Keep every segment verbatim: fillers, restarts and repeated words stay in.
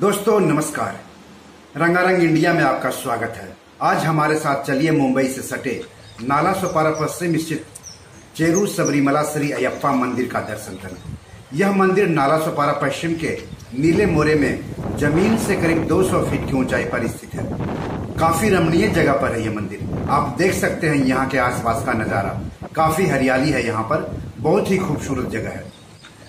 दोस्तों नमस्कार, रंगारंग इंडिया में आपका स्वागत है। आज हमारे साथ चलिए मुंबई से सटे नालासोपारा पश्चिम स्थित चेरू सबरीमला श्री अयप्पा मंदिर का दर्शन करें। यह मंदिर नालासोपारा पश्चिम के नीले मोरे में जमीन से करीब दो सौ फीट की ऊंचाई पर स्थित है। काफी रमणीय जगह पर है यह मंदिर। आप देख सकते हैं यहाँ के आसपास का नजारा, काफी हरियाली है यहाँ पर, बहुत ही खूबसूरत जगह है।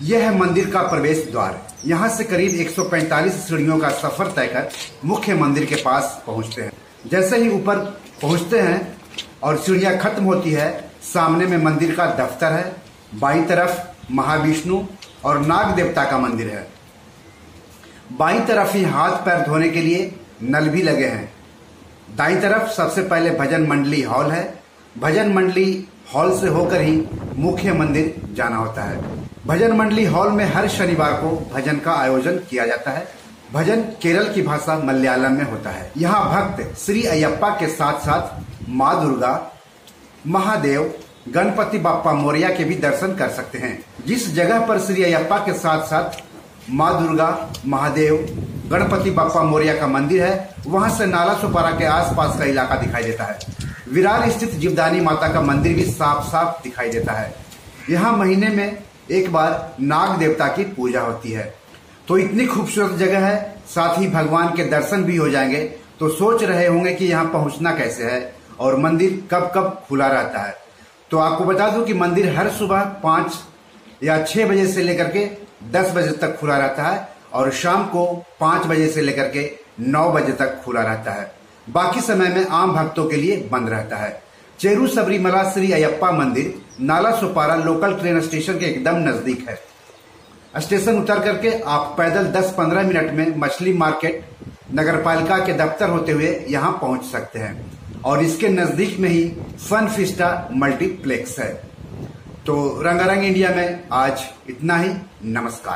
यह है मंदिर का प्रवेश द्वार। यहाँ से करीब एक सौ पैंतालीस सीढ़ियों का सफर तय कर मुख्य मंदिर के पास पहुँचते हैं। जैसे ही ऊपर पहुँचते हैं और सीढ़ियाँ खत्म होती है, सामने में मंदिर का दफ्तर है। बाईं तरफ महाविष्णु और नाग देवता का मंदिर है। बाईं तरफ ही हाथ पैर धोने के लिए नल भी लगे हैं। दाईं तरफ सबसे पहले भजन मंडली हॉल है। भजन मंडली हॉल से होकर ही मुख्य मंदिर जाना होता है। भजन मंडली हॉल में हर शनिवार को भजन का आयोजन किया जाता है। भजन केरल की भाषा मलयालम में होता है। यहाँ भक्त श्री अयप्पा के साथ साथ मां दुर्गा, महादेव, गणपति बाप्पा मोरिया के भी दर्शन कर सकते हैं। जिस जगह पर श्री अयप्पा के साथ साथ मां दुर्गा, महादेव, गणपति बाप्पा मोरिया का मंदिर है, वहाँ से नालासोपारा के आसपास का इलाका दिखाई देता है। विरार स्थित जीवदानी माता का मंदिर भी साफ साफ दिखाई देता है। यहाँ महीने में एक बार नाग देवता की पूजा होती है। तो इतनी खूबसूरत जगह है, साथ ही भगवान के दर्शन भी हो जाएंगे। तो सोच रहे होंगे कि यहाँ पहुँचना कैसे है और मंदिर कब कब खुला रहता है। तो आपको बता दूं कि मंदिर हर सुबह पाँच या छः बजे से लेकर के दस बजे तक खुला रहता है और शाम को पाँच बजे से लेकर के नौ बजे तक खुला रहता है। बाकी समय में आम भक्तों के लिए बंद रहता है। चेरू सबरीमला श्री अयप्पा मंदिर नालासोपारा लोकल ट्रेन स्टेशन के एकदम नजदीक है। स्टेशन उतर करके आप पैदल दस पंद्रह मिनट में मछली मार्केट, नगरपालिका के दफ्तर होते हुए यहां पहुंच सकते हैं। और इसके नजदीक में ही फन फिश्ता मल्टीप्लेक्स है। तो रंगारंग इंडिया में आज इतना ही। नमस्कार।